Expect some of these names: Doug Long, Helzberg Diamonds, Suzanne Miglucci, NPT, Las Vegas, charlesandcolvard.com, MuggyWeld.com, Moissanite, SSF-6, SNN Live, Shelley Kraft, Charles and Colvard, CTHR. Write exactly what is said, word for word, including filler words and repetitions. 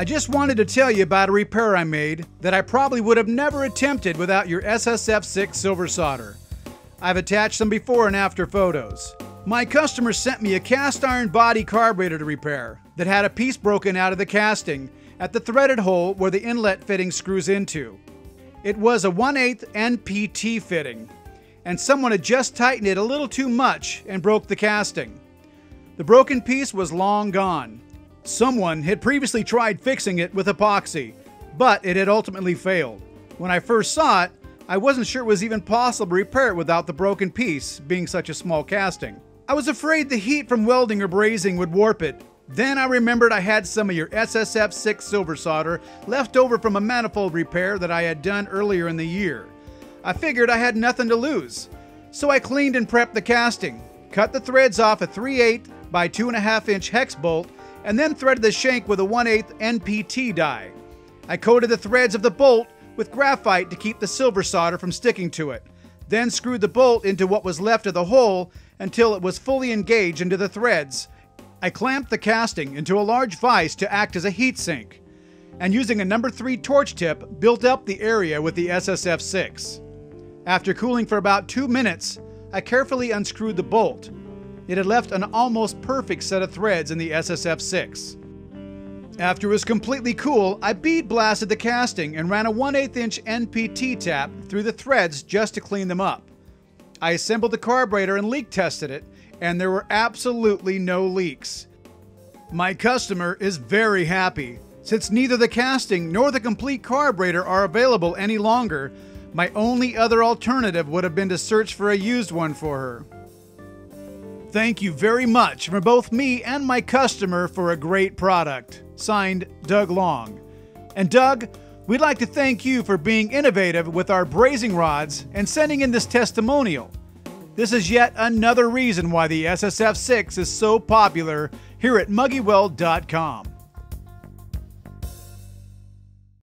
I just wanted to tell you about a repair I made that I probably would have never attempted without your S S F six silver solder. I've attached some before and after photos. My customer sent me a cast iron body carburetor to repair that had a piece broken out of the casting at the threaded hole where the inlet fitting screws into. It was a one eighth N P T fitting, and someone had just tightened it a little too much and broke the casting. The broken piece was long gone. Someone had previously tried fixing it with epoxy, but it had ultimately failed. When I first saw it, I wasn't sure it was even possible to repair it without the broken piece, being such a small casting. I was afraid the heat from welding or brazing would warp it. Then I remembered I had some of your S S F six silver solder left over from a manifold repair that I had done earlier in the year. I figured I had nothing to lose, so I cleaned and prepped the casting, cut the threads off a three eighths by two and a half inch hex bolt, and then threaded the shank with a one eighth N P T die. I coated the threads of the bolt with graphite to keep the silver solder from sticking to it, then screwed the bolt into what was left of the hole until it was fully engaged into the threads. I clamped the casting into a large vise to act as a heat sink, and using a number three torch tip, built up the area with the S S F six. After cooling for about two minutes, I carefully unscrewed the bolt. It had left an almost perfect set of threads in the S S F six. After it was completely cool, I bead blasted the casting and ran a one eighth inch N P T tap through the threads just to clean them up. I assembled the carburetor and leak tested it, and there were absolutely no leaks. My customer is very happy. Since neither the casting nor the complete carburetor are available any longer, my only other alternative would have been to search for a used one for her. Thank you very much for both me and my customer for a great product. Signed, Doug Long. And Doug, we'd like to thank you for being innovative with our brazing rods and sending in this testimonial. This is yet another reason why the S S F six is so popular here at Muggy Weld dot com.